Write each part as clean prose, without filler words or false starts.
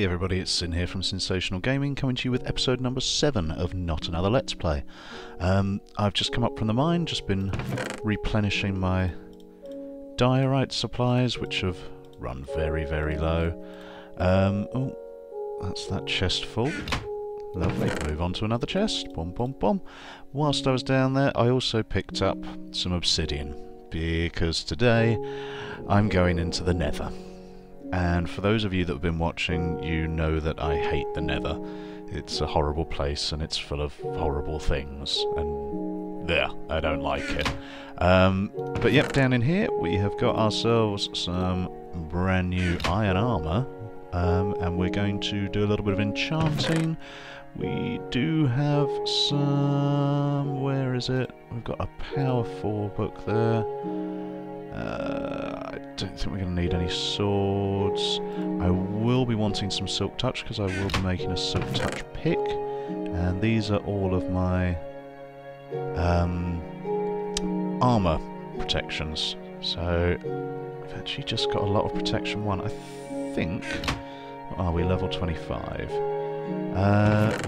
Hey everybody, it's Sin here from Sensational Gaming, coming to you with episode number 7 of Not Another Let's Play. I've just come up from the mine, just been replenishing my diorite supplies, which have run very, very low. Oh, that's that chest full. Lovely. Move on to another chest. Boom, boom, boom. Whilst I was down there, I also picked up some obsidian, because today I'm going into the Nether. And for those of you that have been watching, you know that I hate the Nether. It's a horrible place and it's full of horrible things. And there, I don't like it. But yep, down in here we have got ourselves some brand new iron armour. And we're going to do a little bit of enchanting. We do have some... where is it? We've got a power 4 book there. I don't think we're going to need any swords. I will be wanting some silk touch because I will be making a silk touch pick, and these are all of my armour protections. So I've actually just got a lot of protection 1. I think. Are we level 25?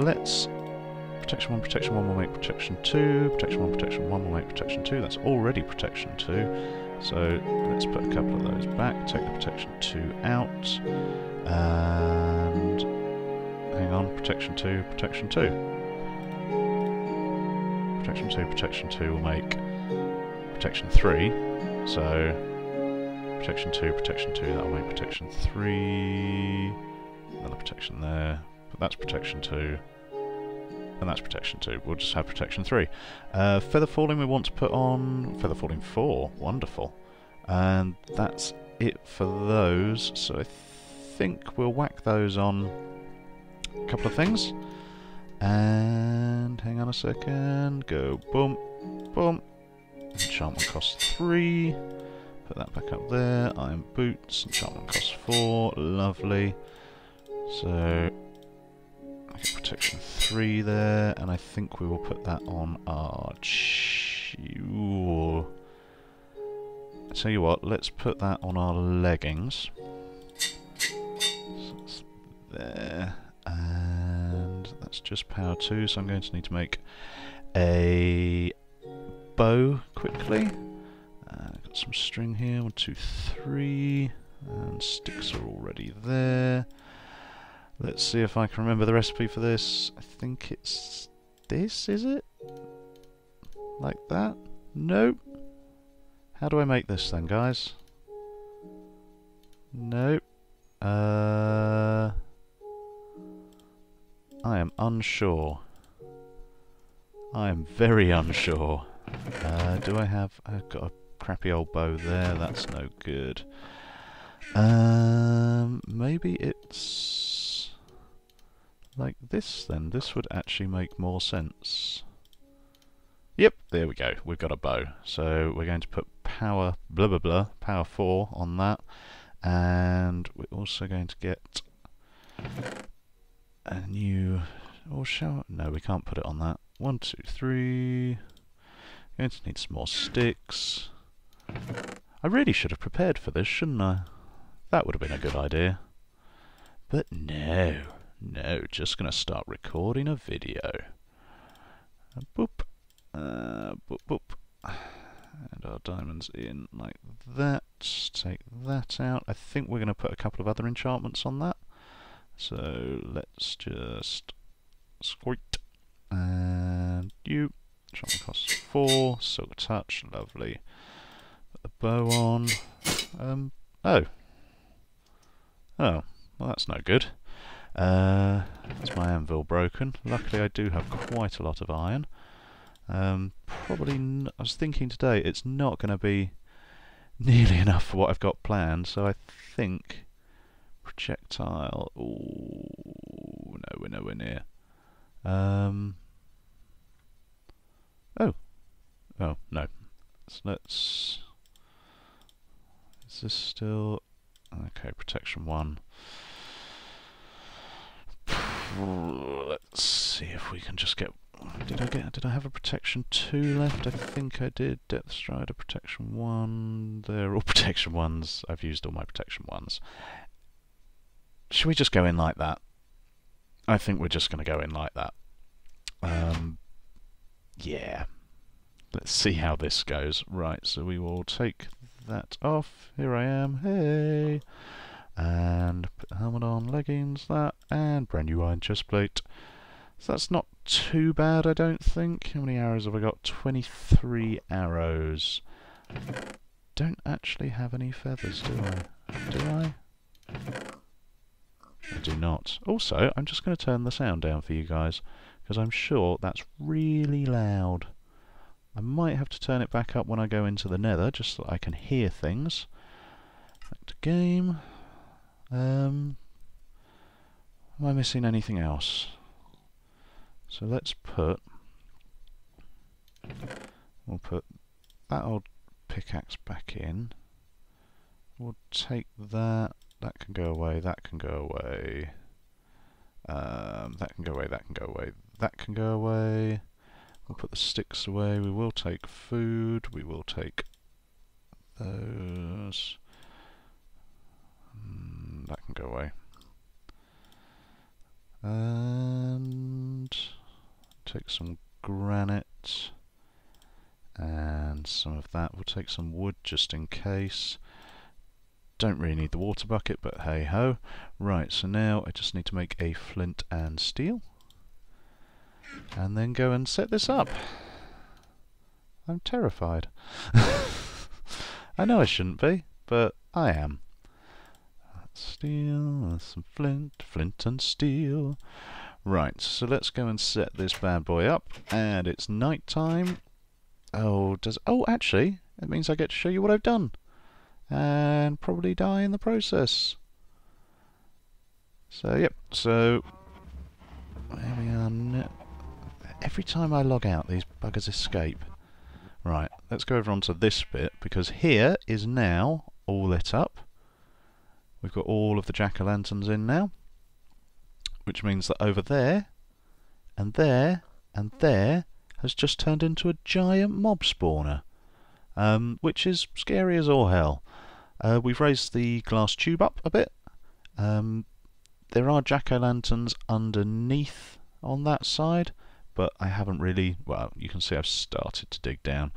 Let's. Protection 1 will make protection 2. Protection 1 will make protection 2. That's already protection 2. So let's put a couple of those back, take the protection 2 out, and hang on, protection 2 will make protection 3, so protection 2, that will make protection 3, another protection there, but that's protection 2. And that's protection 2. We'll just have protection 3. Feather falling we want to put on... Feather falling 4. Wonderful. And that's it for those. So I think we'll whack those on a couple of things. And hang on a second. Go boom, boom. Enchantment costs 3. Put that back up there. Iron boots. Enchantment costs 4. Lovely. So... protection 3 there, and I think we will put that on our... Ooh. Tell you what, let's put that on our leggings. So it's there, and that's just power 2, so I'm going to need to make a bow quickly. Got some string here, 1, 2, 3, and sticks are already there. Let's see if I can remember the recipe for this. I think it's this, is it? Like that? Nope. How do I make this then, guys? Nope. I am unsure. I am very unsure. Do I have... I've got a crappy old bow there. That's no good. Maybe it's... like this then, this would actually make more sense. Yep, there we go, we've got a bow. So we're going to put power blah blah blah, power 4 on that, and we're also going to get a new... or shall... no, we can't put it on that. 1, 2, 3, going to need some more sticks. I really should have prepared for this, shouldn't I? That would have been a good idea. But no. No, just going to start recording a video. Boop. Boop, boop. And our diamonds in like that. Take that out. I think we're going to put a couple of other enchantments on that. So let's just squirt. And you. Enchantment costs 4. Silk touch. Lovely. Put the bow on. Oh, well that's no good. Is my anvil broken? Luckily I do have quite a lot of iron. Probably, I was thinking today, it's not going to be nearly enough for what I've got planned, so I think projectile... ooh, no, we're nowhere near. Oh, no. So let's... is this still... okay, protection 1. Let's see if we can just get... Did I have a protection 2 left? I think I did. Depth Strider, protection 1. They're all protection 1s. I've used all my protection 1s. Should we just go in like that? I think we're just going to go in like that. Yeah. Let's see how this goes. Right, so we will take that off. Here I am. Hey! And put the helmet on, leggings, that, and brand new iron chest plate. So that's not too bad, I don't think. How many arrows have I got? 23 arrows. Don't actually have any feathers, do I? I do not. Also, I'm just going to turn the sound down for you guys, because I'm sure that's really loud. I might have to turn it back up when I go into the Nether, just so I can hear things. Back to game. Am I missing anything else? So let's put... we'll put that old pickaxe back in. We'll take that. That can go away, that can go away. That can go away, that can go away, that can go away. We'll put the sticks away. We will take food. We will take those. That can go away. And take some granite. And some of that. We'll take some wood just in case. Don't really need the water bucket, but hey ho. Right, so now I just need to make a flint and steel. And then go and set this up. I'm terrified. I know I shouldn't be, but I am. Steel, some flint, flint and steel. Right, so let's go and set this bad boy up. And it's night time. Oh, actually, it means I get to show you what I've done. And probably die in the process. So, yep, so... here we are. Every time I log out, these buggers escape. Right, let's go over onto this bit, because here is now all lit up. We've got all of the jack-o'-lanterns in now, which means that over there, and there, and there, has just turned into a giant mob spawner, which is scary as all hell. We've raised the glass tube up a bit. There are jack-o'-lanterns underneath on that side, but I haven't really... well, you can see I've started to dig down.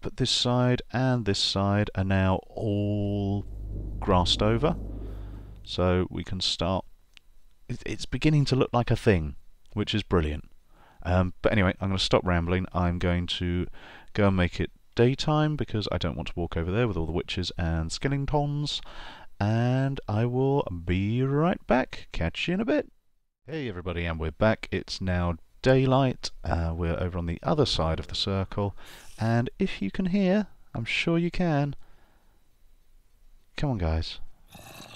But this side and this side are now all grassed over, so we can start... it's beginning to look like a thing, which is brilliant. But anyway, I'm going to stop rambling. I'm going to go and make it daytime, because I don't want to walk over there with all the witches and skeletons. And I will be right back. Catch you in a bit. Hey everybody, and we're back. It's now daylight. We're over on the other side of the circle. And if you can hear, I'm sure you can. Come on guys.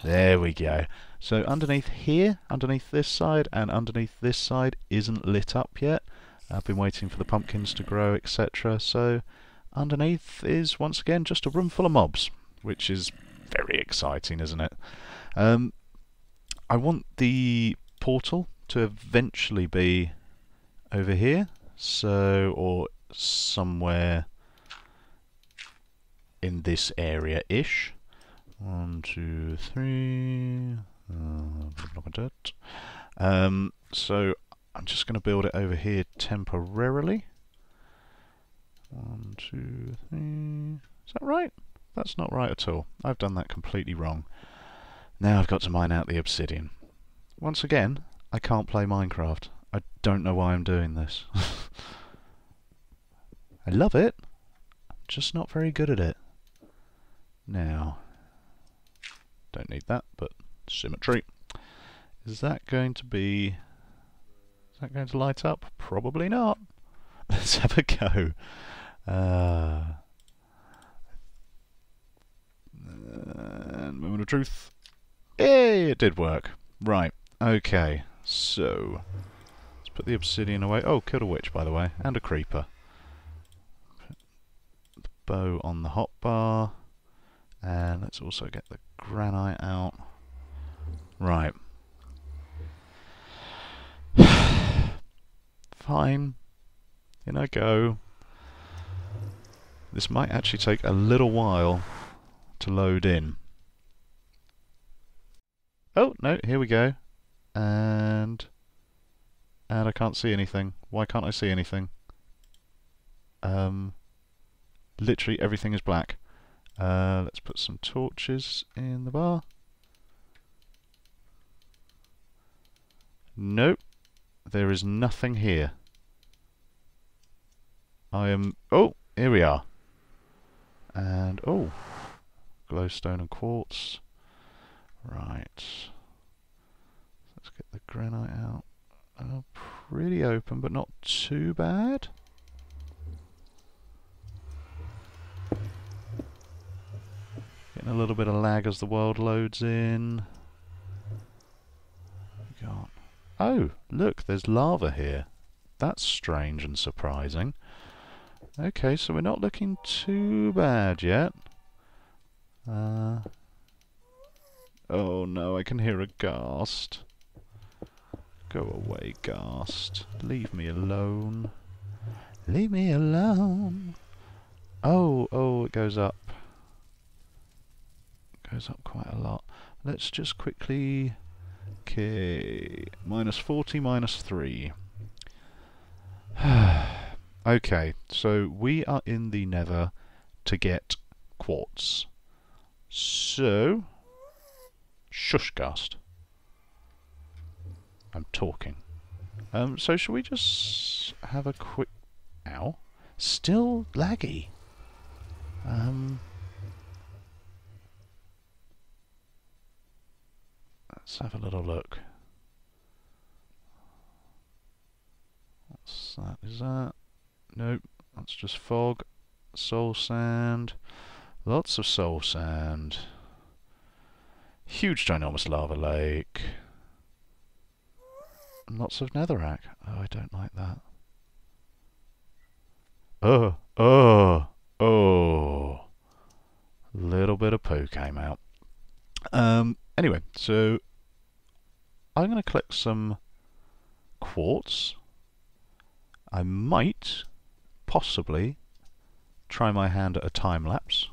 There we go. So underneath here, underneath this side, and underneath this side isn't lit up yet. I've been waiting for the pumpkins to grow, etc. So underneath is, once again, just a room full of mobs, which is... very exciting, isn't it? I want the portal to eventually be over here, so, or somewhere in this area-ish. 1, 2, 3... so I'm just going to build it over here temporarily. 1, 2, 3... Is that right? That's not right at all. I've done that completely wrong. Now I've got to mine out the obsidian. Once again, I can't play Minecraft. I don't know why I'm doing this. I love it. I'm just not very good at it. Now, don't need that, but symmetry. Is that going to be... is that going to light up? Probably not. Let's have a go. And moment of truth. Hey, it did work. Right, okay, so let's put the obsidian away. Oh, killed a witch, by the way, and a creeper. Put the bow on the hotbar, and let's also get the granite out. Right. Fine. In I go. This might actually take a little while to load in. Oh, no, here we go. And I can't see anything. Why can't I see anything? Literally everything is black. Let's put some torches in the bar. Nope. There is nothing here. I am... Oh! Here we are. And... Oh! Glowstone and quartz. Right. Let's get the granite out. Pretty open, but not too bad. Getting a little bit of lag as the world loads in. Oh, look, there's lava here. That's strange and surprising. Okay, so we're not looking too bad yet. Oh no, I can hear a ghast. Go away, ghast. Leave me alone. Leave me alone. Oh, it goes up. It goes up quite a lot. Let's just quickly... Okay, minus 40, minus 3. Okay, so we are in the Nether to get quartz. So, shush, ghast. I'm talking. So shall we just have a quick... Ow. Still laggy. Let's have a little look. What's that? Is that? Nope. That's just fog. Soul sand. Lots of soul sand. Huge ginormous lava lake. And lots of netherrack. Oh, I don't like that. Oh. Little bit of poo came out. Anyway, so... I'm going to collect some quartz. I might possibly try my hand at a time-lapse.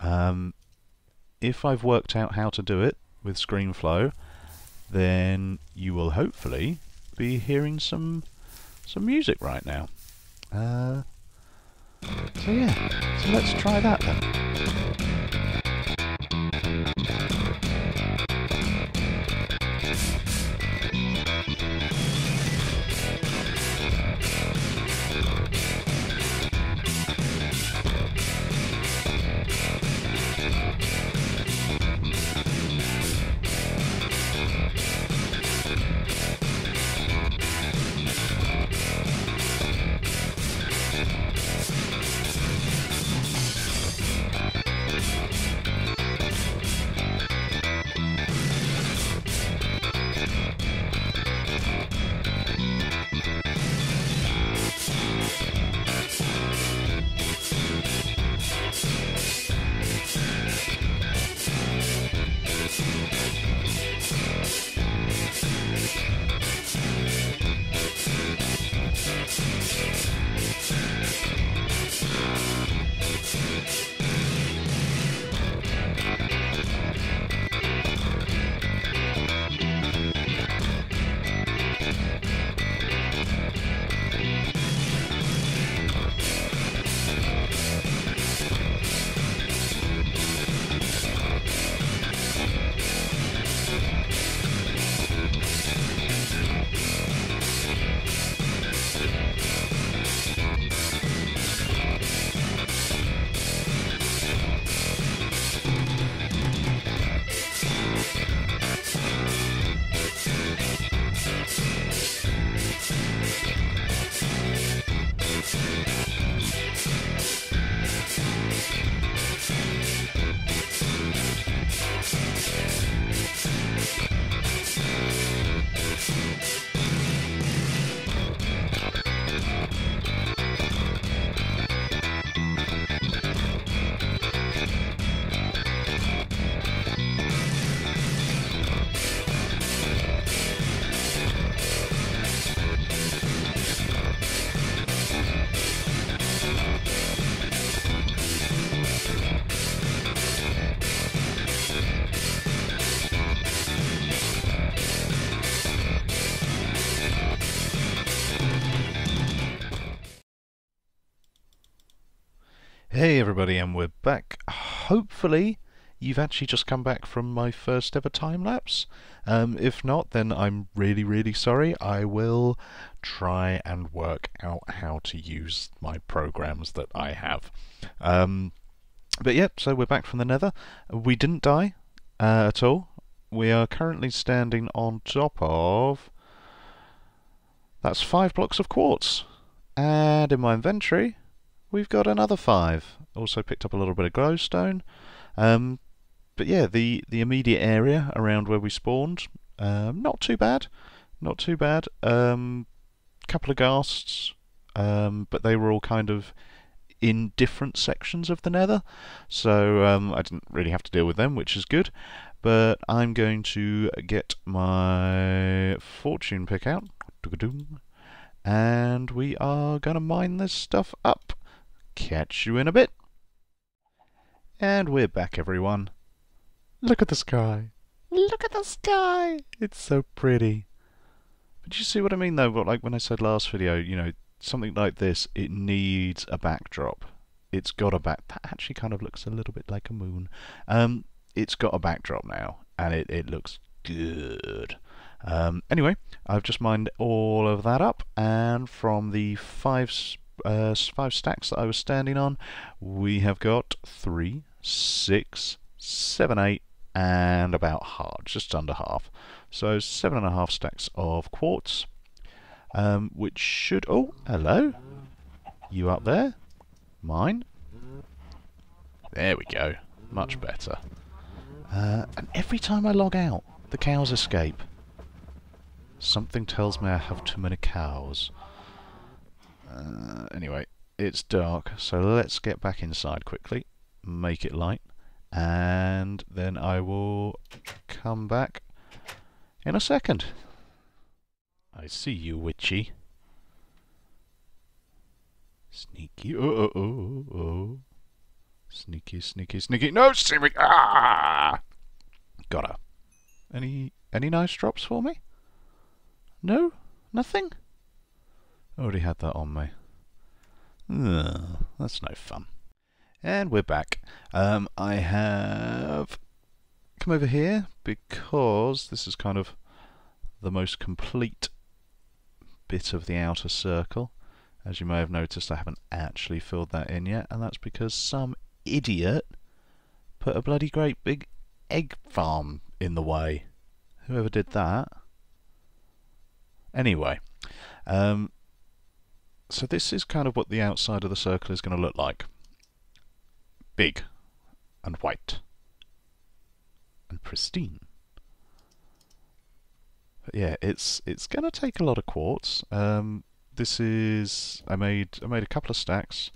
If I've worked out how to do it with ScreenFlow, then you will hopefully be hearing some music right now. So yeah, so let's try that then. Hey everybody, and we're back. Hopefully you've actually just come back from my first ever time lapse. If not, then I'm really sorry. I will try and work out how to use my programs that I have. But yep, so we're back from the Nether. We didn't die at all. We are currently standing on top of... that's 5 blocks of quartz. And in my inventory... we've got another 5. Also picked up a little bit of glowstone. But yeah, the immediate area around where we spawned, not too bad. Not too bad. Couple of ghasts, but they were all kind of in different sections of the Nether. So I didn't really have to deal with them, which is good. But I'm going to get my fortune pick out. And we are going to mine this stuff up. Catch you in a bit. And we're back, everyone. Look at the sky. Look at the sky. It's so pretty. But you see what I mean, though? But like when I said last video, you know, something like this, it needs a backdrop. It's got a back. That actually kind of looks a little bit like a moon. It's got a backdrop now, and it looks good. Anyway, I've just mined all of that up, and from the 5 stacks that I was standing on, we have got 3, 6, 7, 8, and about half, just under half. So 7.5 stacks of quartz, which should... oh, hello. You up there? Mine? There we go. Much better. And every time I log out, the cows escape. Something tells me I have too many cows. Anyway, it's dark, so let's get back inside quickly, make it light, and then I will come back in a second. I see you, witchy. Sneaky, oh. Sneaky, no, see me, ah! Got her. Any nice drops for me? No? Nothing? Already had that on me. Ugh, that's no fun. And we're back. I have come over here because this is kind of the most complete bit of the outer circle. As you may have noticed, I haven't actually filled that in yet, and that's because some idiot put a bloody great big egg farm in the way. Whoever did that. Anyway, so this is kind of what the outside of the circle is going to look like. Big and white and pristine. But yeah, it's going to take a lot of quartz. This is... I made a couple of stacks.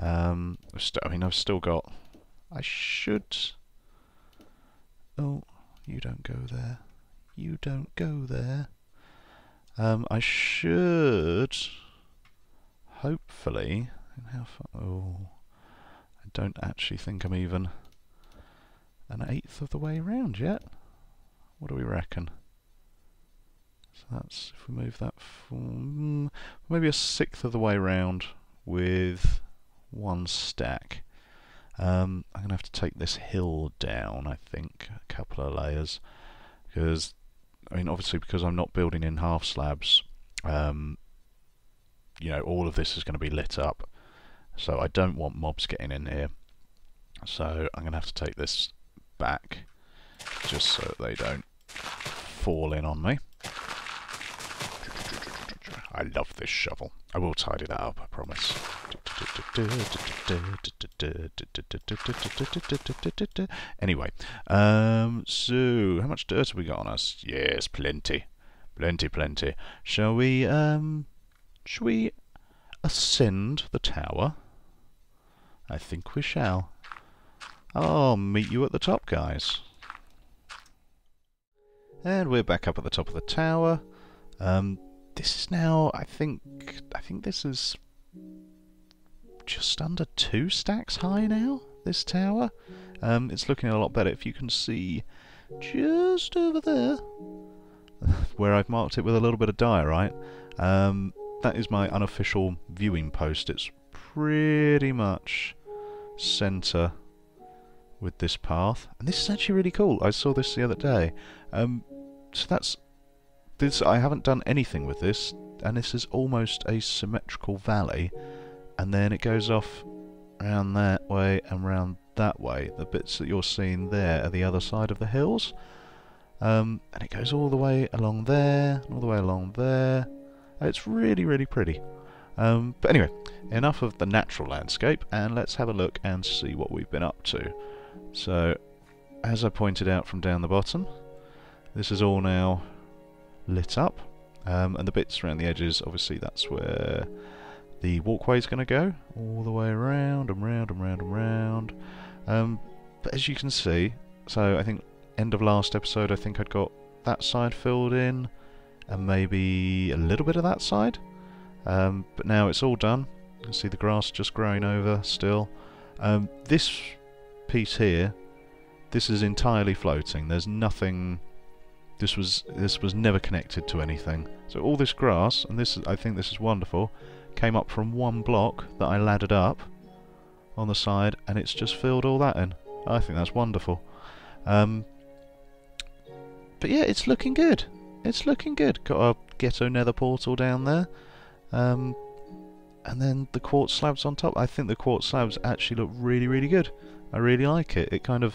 I've still got... I should... oh, you don't go there. You don't go there. I should... hopefully, how far? Oh, I don't actually think I'm even an 1/8 of the way around yet. What do we reckon? So that's, if we move that from maybe a 1/6 of the way round with 1 stack. I'm going to have to take this hill down, I think, a couple of layers, because, I mean, obviously because I'm not building in half slabs, you know, all of this is going to be lit up, so I don't want mobs getting in here. So I'm going to have to take this back, just so that they don't fall in on me. I love this shovel. I will tidy that up, I promise. Anyway, so how much dirt have we got on us? Yes, plenty. Plenty. Shall we, should we ascend the tower? I think we shall. I'll meet you at the top, guys. And we're back up at the top of the tower. This is now, I think this is just under 2 stacks high now, this tower. It's looking a lot better. If you can see just over there, where I've marked it with a little bit of diorite, that is my unofficial viewing post. It's pretty much centre with this path. And this is actually really cool. I saw this the other day. So that's... this, I haven't done anything with this, and this is almost a symmetrical valley. And then it goes off round that way and round that way. The bits that you're seeing there are the other side of the hills. And it goes all the way along there, all the way along there. It's really, really pretty. But anyway, enough of the natural landscape, and let's have a look and see what we've been up to. So, as I pointed out from down the bottom, this is all now lit up. And the bits around the edges, obviously that's where the walkway is going to go, all the way around and round and round and round. But as you can see, so I think end of last episode, I think I'd got that side filled in, and maybe a little bit of that side. But now it's all done. You can see the grass just growing over still. This piece here, this is entirely floating. There's nothing. This was never connected to anything. So all this grass, and this is, I think this is wonderful, came up from one block that I laddered up on the side, and it's just filled all that in. I think that's wonderful. But yeah, it's looking good. It's looking good. Got our ghetto nether portal down there. And then the quartz slabs on top. I think the quartz slabs actually look really, really good. I really like it. It kind of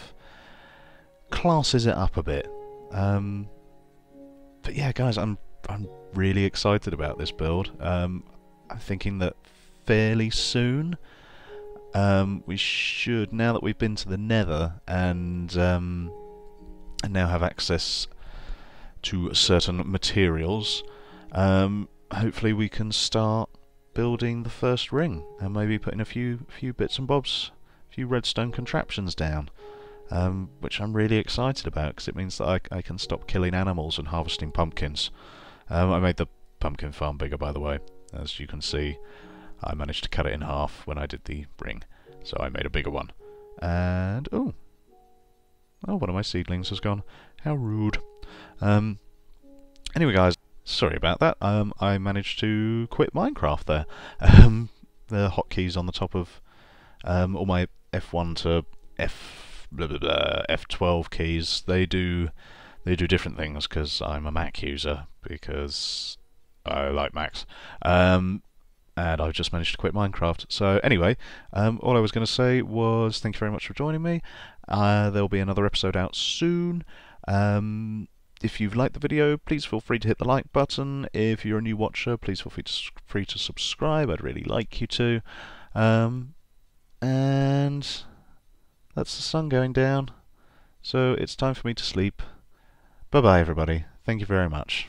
classes it up a bit. But yeah, guys, I'm really excited about this build. I'm thinking that fairly soon we should, now that we've been to the Nether and now have access to certain materials, hopefully we can start building the first ring and maybe putting a few bits and bobs, a few redstone contraptions down, which I'm really excited about because it means that I can stop killing animals and harvesting pumpkins. I made the pumpkin farm bigger, by the way. As you can see, I managed to cut it in half when I did the ring, so I made a bigger one. And oh, one of my seedlings has gone. How rude. Anyway, guys, sorry about that. I managed to quit Minecraft there. The hotkeys on the top of all my F1 to F blah, blah, blah, F12 keys, they do different things because I'm a Mac user, because I like Macs. And I've just managed to quit Minecraft. So anyway, all I was going to say was thank you very much for joining me. There'll be another episode out soon. If you've liked the video, please feel free to hit the like button. If you're a new watcher, please feel free to subscribe. I'd really like you to. And that's the sun going down. So it's time for me to sleep. Bye-bye, everybody. Thank you very much.